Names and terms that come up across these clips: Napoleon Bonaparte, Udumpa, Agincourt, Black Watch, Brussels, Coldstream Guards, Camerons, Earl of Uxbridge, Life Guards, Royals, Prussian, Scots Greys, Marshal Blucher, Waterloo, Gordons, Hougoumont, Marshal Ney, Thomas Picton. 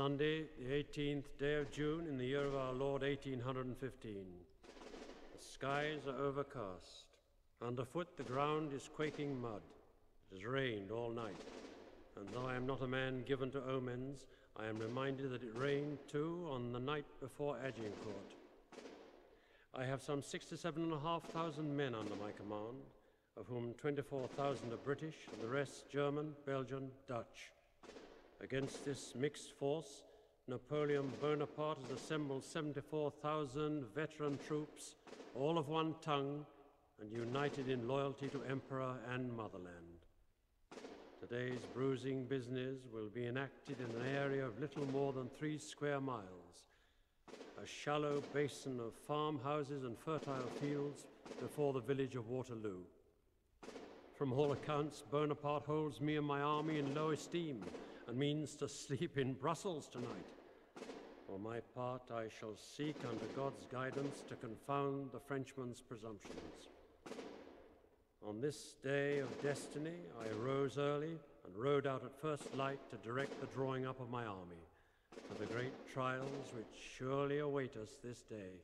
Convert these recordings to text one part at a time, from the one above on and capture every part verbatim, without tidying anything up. Sunday, the eighteenth day of June, in the year of our Lord, eighteen fifteen. The skies are overcast. Underfoot the ground is quaking mud. It has rained all night. And though I am not a man given to omens, I am reminded that it rained, too, on the night before Agincourt. I have some sixty-seven and a half thousand men under my command, of whom twenty-four thousand are British, and the rest German, Belgian, Dutch. Against this mixed force, Napoleon Bonaparte has assembled seventy-four thousand veteran troops, all of one tongue, and united in loyalty to Emperor and Motherland. Today's bruising business will be enacted in an area of little more than three square miles, a shallow basin of farmhouses and fertile fields before the village of Waterloo. From all accounts, Bonaparte holds me and my army in low esteem and means to sleep in Brussels tonight. For my part, I shall seek, under God's guidance, to confound the Frenchman's presumptions. On this day of destiny, I rose early and rode out at first light to direct the drawing up of my army for the great trials which surely await us this day.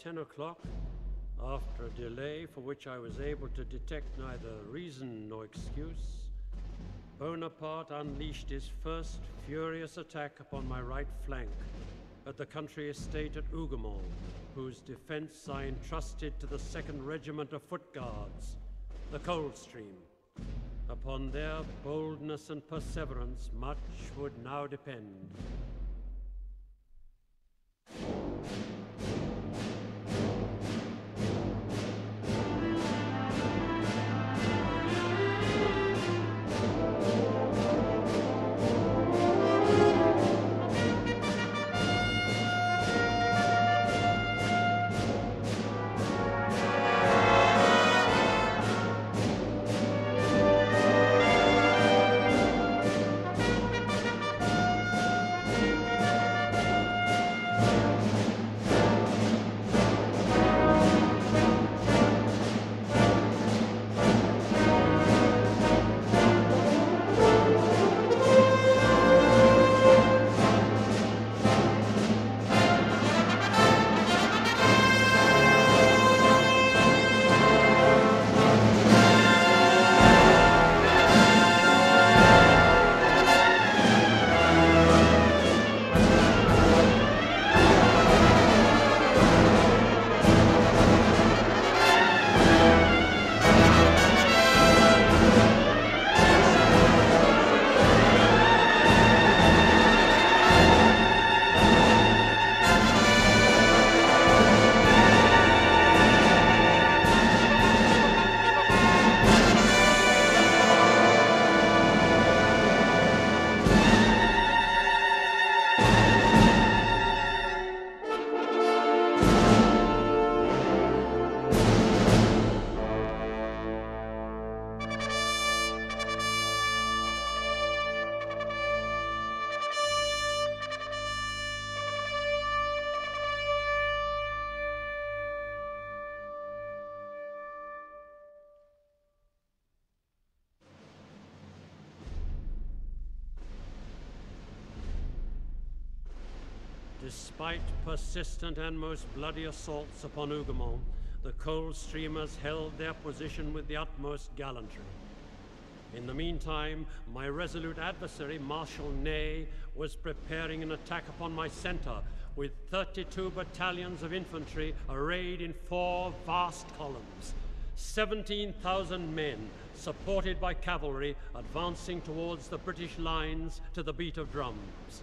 ten o'clock, after a delay for which I was able to detect neither reason nor excuse, Bonaparte unleashed his first furious attack upon my right flank at the country estate at Hougoumont, whose defense I entrusted to the second Regiment of Foot Guards, the Coldstream. Upon their boldness and perseverance, much would now depend. Despite persistent and most bloody assaults upon Hougoumont, the Coldstreamers held their position with the utmost gallantry. In the meantime, my resolute adversary, Marshal Ney, was preparing an attack upon my centre with thirty-two battalions of infantry arrayed in four vast columns. seventeen thousand men, supported by cavalry, advancing towards the British lines to the beat of drums.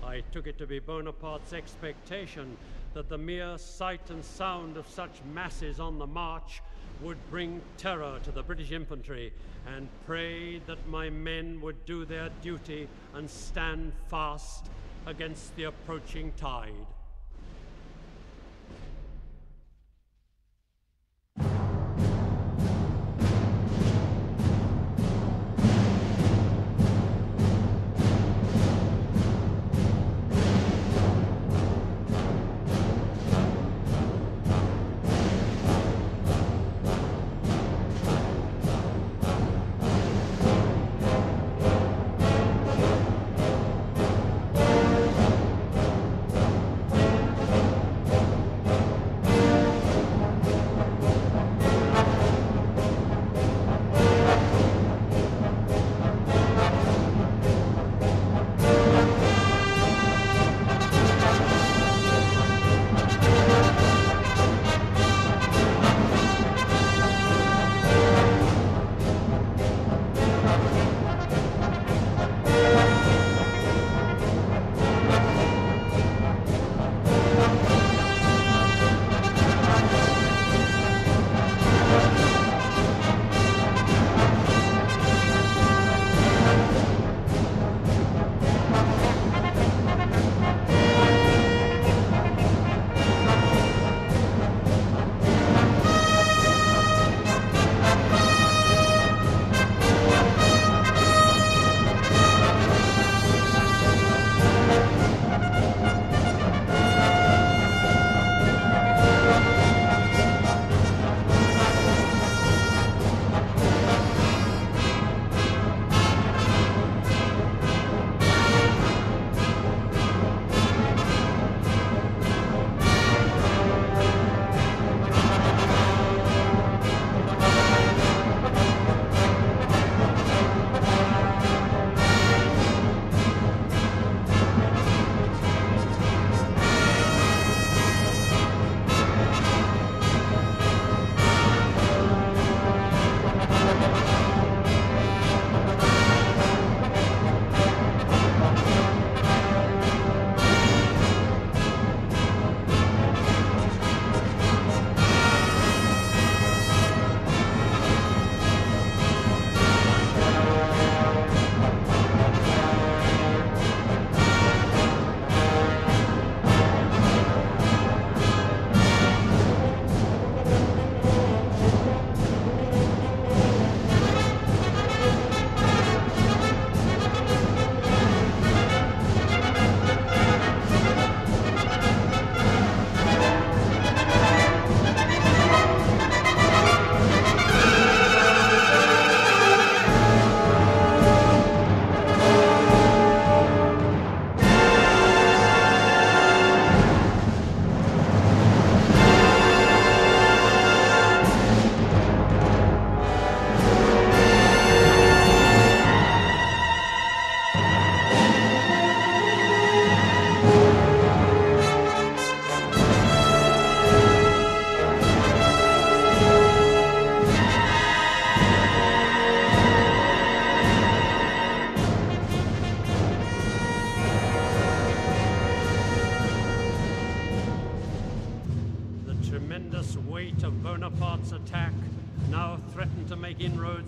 I took it to be Bonaparte's expectation that the mere sight and sound of such masses on the march would bring terror to the British infantry, and prayed that my men would do their duty and stand fast against the approaching tide.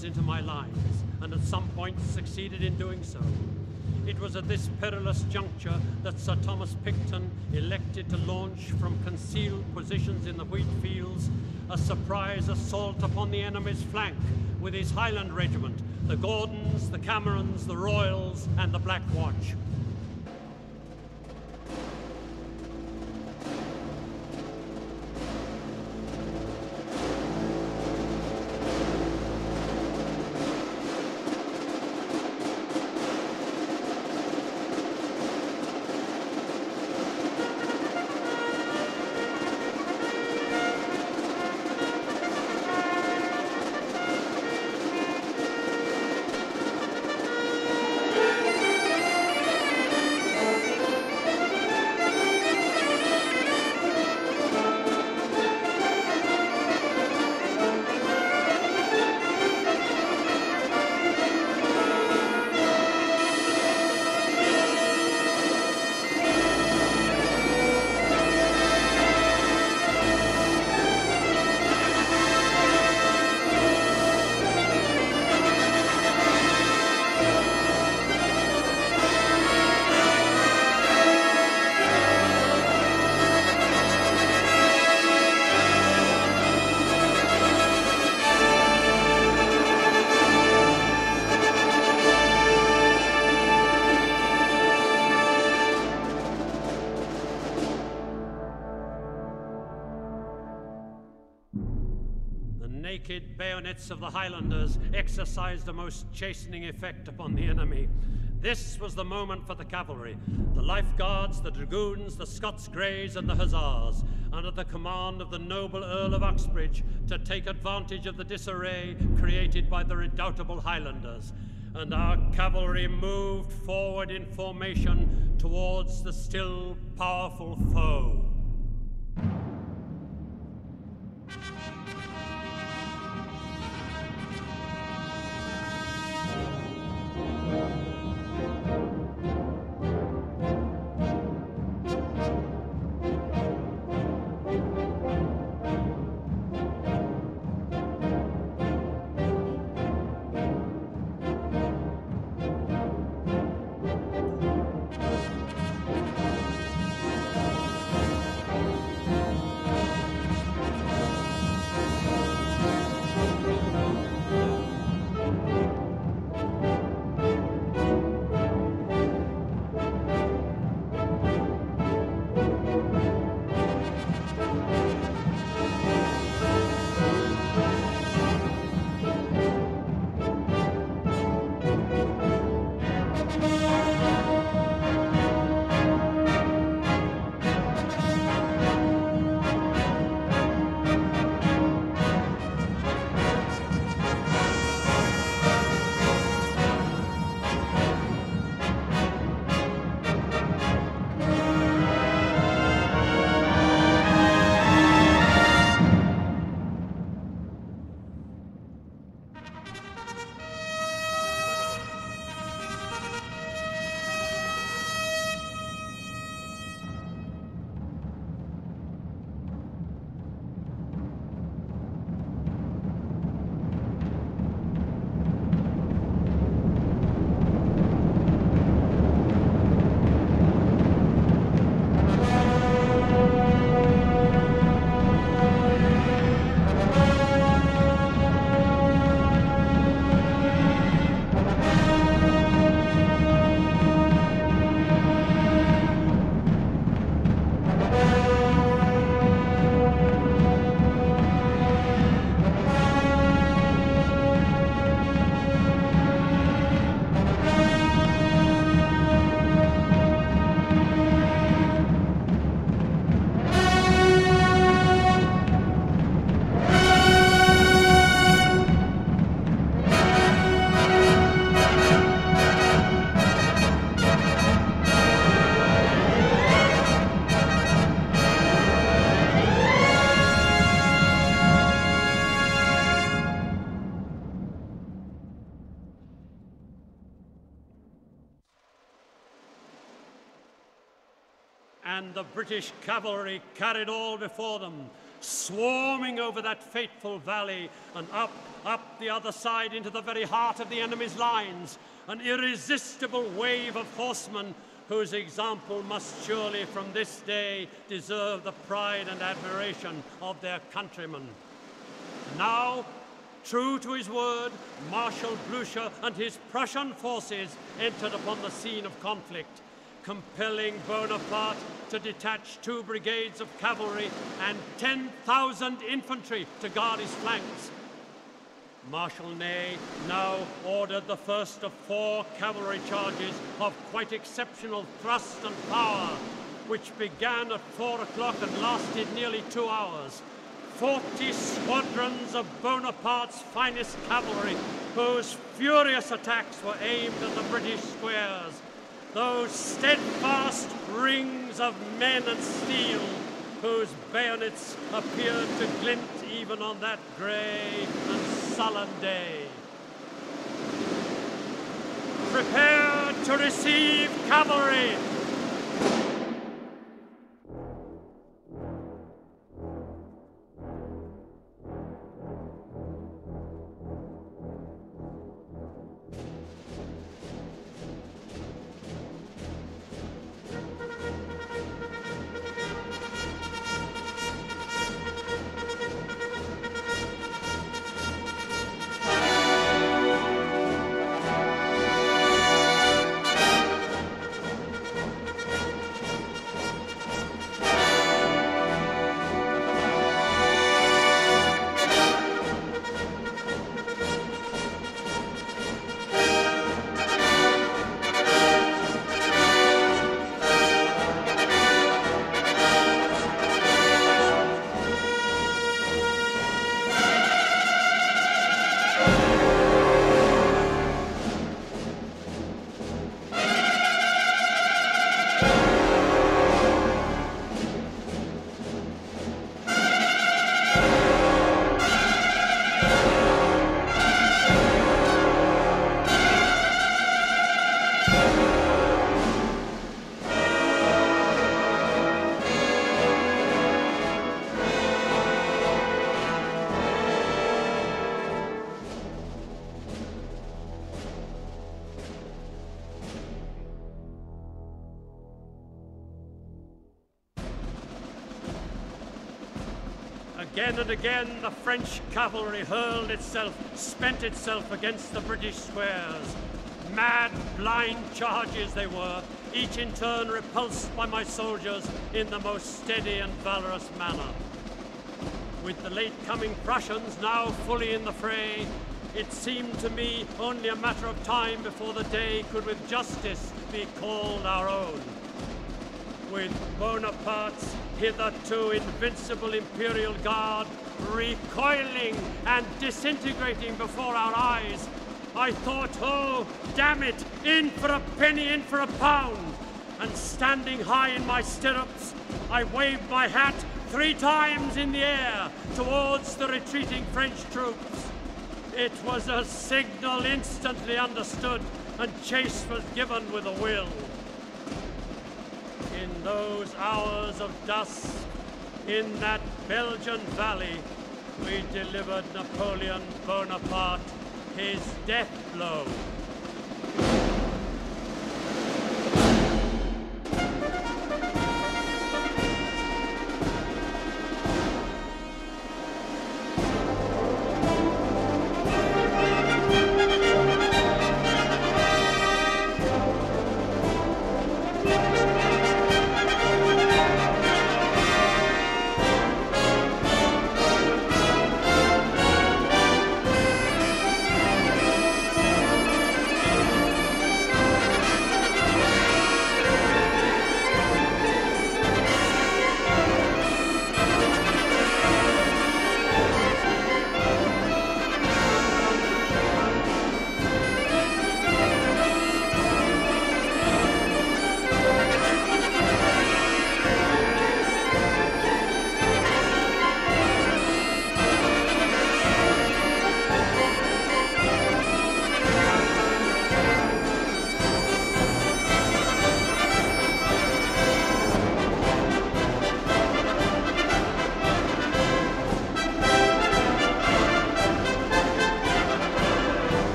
Into my lines, and at some point succeeded in doing so. It was at this perilous juncture that Sir Thomas Picton elected to launch from concealed positions in the wheat fields a surprise assault upon the enemy's flank with his Highland Regiment, the Gordons, the Camerons, the Royals, and the Black Watch. The naked bayonets of the Highlanders exercised the most chastening effect upon the enemy. This was the moment for the cavalry, the Life Guards, the Dragoons, the Scots Greys, and the Hussars, under the command of the noble Earl of Uxbridge, to take advantage of the disarray created by the redoubtable Highlanders. And our cavalry moved forward in formation towards the still powerful foe. And the British cavalry carried all before them, swarming over that fateful valley and up, up the other side into the very heart of the enemy's lines, an irresistible wave of horsemen whose example must surely from this day deserve the pride and admiration of their countrymen. Now, true to his word, Marshal Blucher and his Prussian forces entered upon the scene of conflict, compelling Bonaparte to detach two brigades of cavalry and ten thousand infantry to guard his flanks. Marshal Ney now ordered the first of four cavalry charges of quite exceptional thrust and power, which began at four o'clock and lasted nearly two hours. Forty squadrons of Bonaparte's finest cavalry, whose furious attacks were aimed at the British squares, those steadfast rings of men and steel, whose bayonets appeared to glint even on that grey and sullen day. Prepare to receive cavalry! Again and again, the French cavalry hurled itself, spent itself against the British squares. Mad, blind charges they were, each in turn repulsed by my soldiers in the most steady and valorous manner. With the late-coming Prussians now fully in the fray, it seemed to me only a matter of time before the day could with justice be called our own. With Bonaparte's hitherto invincible Imperial Guard recoiling and disintegrating before our eyes, I thought, oh, damn it, in for a penny, in for a pound. And standing high in my stirrups, I waved my hat three times in the air towards the retreating French troops. It was a signal instantly understood, and chase was given with a will. In those hours of dusk, in that Belgian valley, we delivered Napoleon Bonaparte his death blow.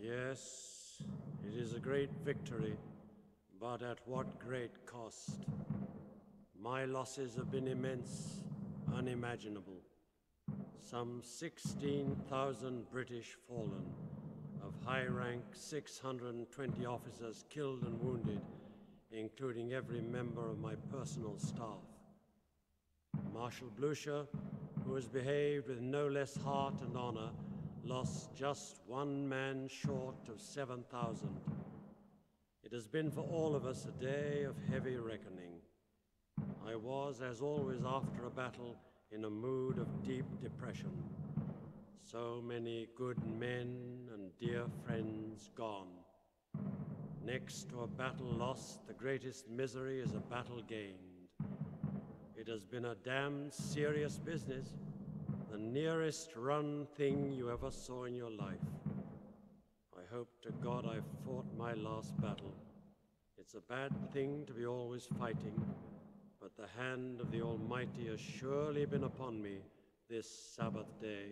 Yes, it is a great victory, but at what great cost? My losses have been immense, unimaginable. Some sixteen thousand British fallen, of high rank six hundred twenty officers killed and wounded, including every member of my personal staff. Marshal Blucher, who has behaved with no less heart and honor, lost just one man short of seven thousand. It has been for all of us a day of heavy reckoning. I was, as always after a battle, in a mood of deep depression. So many good men and dear friends gone. Next to a battle lost, the greatest misery is a battle gained. It has been a damned serious business. The nearest run thing you ever saw in your life. I hope to God I fought my last battle. It's a bad thing to be always fighting, but the hand of the Almighty has surely been upon me this Sabbath day.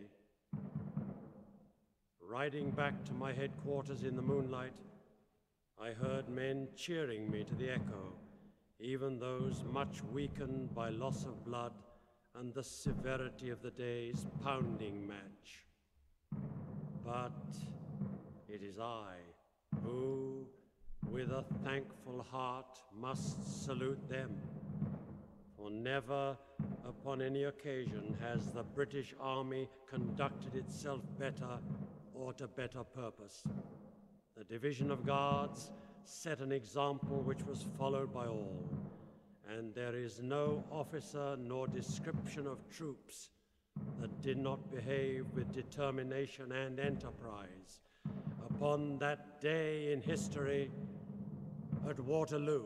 Riding back to my headquarters in the moonlight, I heard men cheering me to the echo, even those much weakened by loss of blood and the severity of the day's pounding match. But it is I who, with a thankful heart, must salute them. For never upon any occasion has the British Army conducted itself better or to better purpose. The Division of Guards set an example which was followed by all. And there is no officer nor description of troops that did not behave with determination and enterprise upon that day in history at Waterloo.